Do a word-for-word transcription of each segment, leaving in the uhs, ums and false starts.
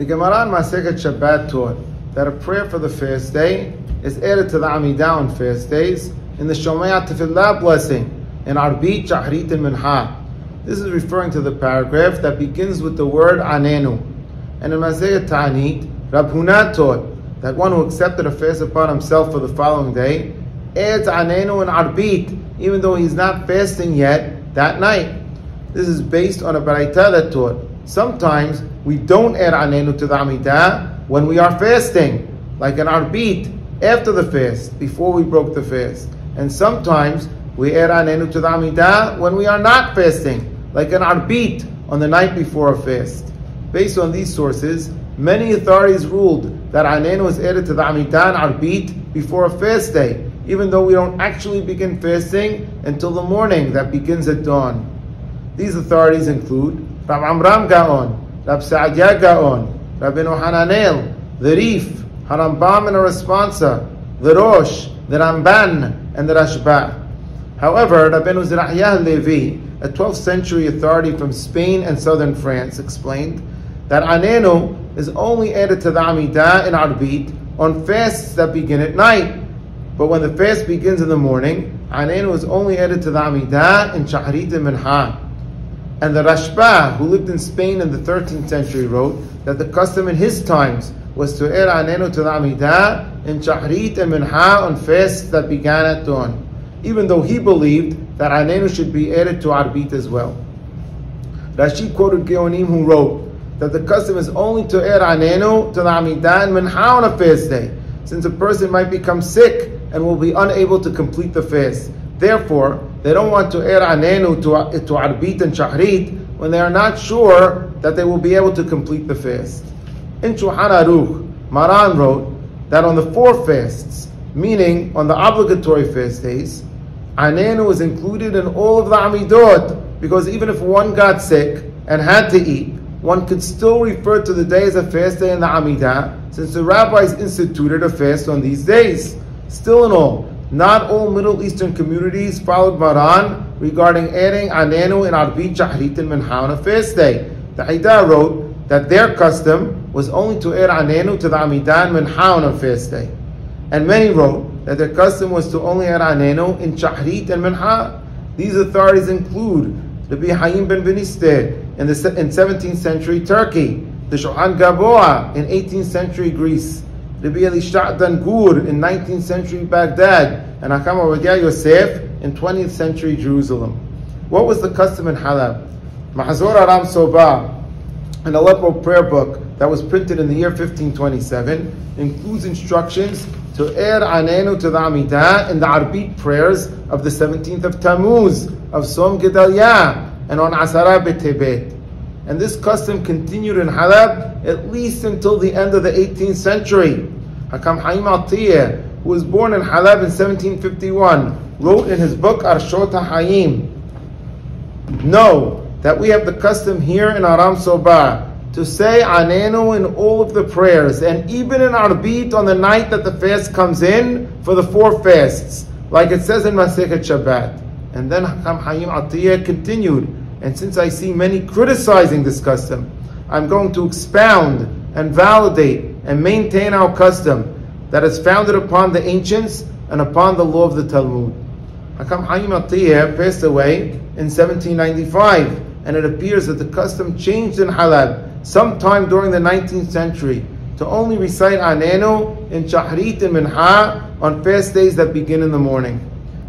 The Gemara in Masechet Shabbat taught that a prayer for the fast day is added to the Amidah on fast days in the Shomaya Tafillah blessing in Arbit, Jahrit, and Minha. This is referring to the paragraph that begins with the word Anenu. And in Masaya Ta'anit, Rabhunat taught that one who accepted a fast upon himself for the following day adds Anenu and Arbit, even though he's not fasting yet that night. This is based on a Baraytah that taught sometimes we don't add Anenu to the Amidah when we are fasting, like an Arbit after the fast, before we broke the fast. And sometimes we add Anenu to the Amidah when we are not fasting, like an Arbit on the night before a fast. Based on these sources, many authorities ruled that Anenu is added to the Amidah and Arbit before a fast day, even though we don't actually begin fasting until the morning that begins at dawn. These authorities include Rav Amram Gaon, Rav Saadya Gaon, Rabbeinu Chananel, the Reef, Harambam and a responsa, the Rosh, the Ramban, and the Rashba. However, Rabbeinu Zerachiah HaLevi, a twelfth century authority from Spain and southern France, explained that Anenu is only added to the Amidah in Arbit on fasts that begin at night. But when the fast begins in the morning, Anenu is only added to the Amidah in Shacharit and Minha. And the Rashba, who lived in Spain in the thirteenth century, wrote that the custom in his times was to add Anenu to the Amidah in Shacharit and Minha on fasts that began at dawn, even though he believed that Anenu should be added to Arbit as well. Rashi quoted Geonim, who wrote that the custom is only to add Anenu to the Amidah and Minha on a fast day, since a person might become sick and will be unable to complete the fast. Therefore, they don't want to add Anenu to, to Arbit and Shacharit when they are not sure that they will be able to complete the fast. In Shulchan Aruch, Maran wrote that on the four fasts, meaning on the obligatory fast days, Anenu is included in all of the Amidot, because even if one got sick and had to eat, one could still refer to the day as a fast day in the Amidah, since the rabbis instituted a fast on these days. Still in all, not all Middle Eastern communities followed Maran regarding adding Anenu in Arbit, Shacharit, and Minha on a fast day. The Hida wrote that their custom was only to add Anenu to the Amidah and Minha on a fast day. And many wrote that their custom was to only add Anenu in Shacharit and Minha. These authorities include the B'Chaim Benveniste in the in seventeenth century Turkey, the Shohan Gaboa in eighteenth century Greece, Rabbi Elisha Dangur in nineteenth century Baghdad, and Hakam Hayim in twentieth century Jerusalem. What was the custom in Halab? Mahazor Aram Soba, an Aleppo prayer book that was printed in the year fifteen twenty-seven, includes instructions to add Anenu to the Amidah in the Arbit prayers of the seventeenth of Tammuz, of Som Gedaliah, and on Asara B'Tebet. And this custom continued in Halab at least until the end of the eighteenth century. Hakam Hayim Atiyah, who was born in Halab in seventeen fifty-one, wrote in his book Arshot HaChaim, "Know that we have the custom here in Aram Soba to say Anenu in all of the prayers, and even in Arbit on the night that the fast comes in for the four fasts, like it says in Masechet Shabbat." And then Hakam Hayim Atiyah continued, "And since I see many criticizing this custom, I'm going to expound and validate and maintain our custom that is founded upon the ancients and upon the law of the Talmud." Hakam Hayim Atiyah passed away in seventeen ninety-five, and it appears that the custom changed in Halab sometime during the nineteenth century to only recite Anenu in Shacharit and Minha on fast days that begin in the morning.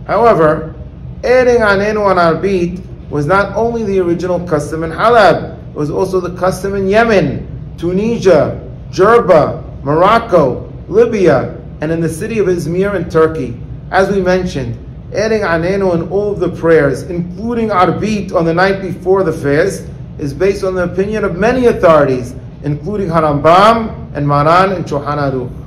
However, adding Anenu on Arbit was not only the original custom in Halab, it was also the custom in Yemen, Tunisia, Jerba, Morocco, Libya, and in the city of Izmir in Turkey. As we mentioned, adding Anenu in all of the prayers, including Arbit on the night before the fast, is based on the opinion of many authorities, including Harambam and Maran and Shulchan Aruch.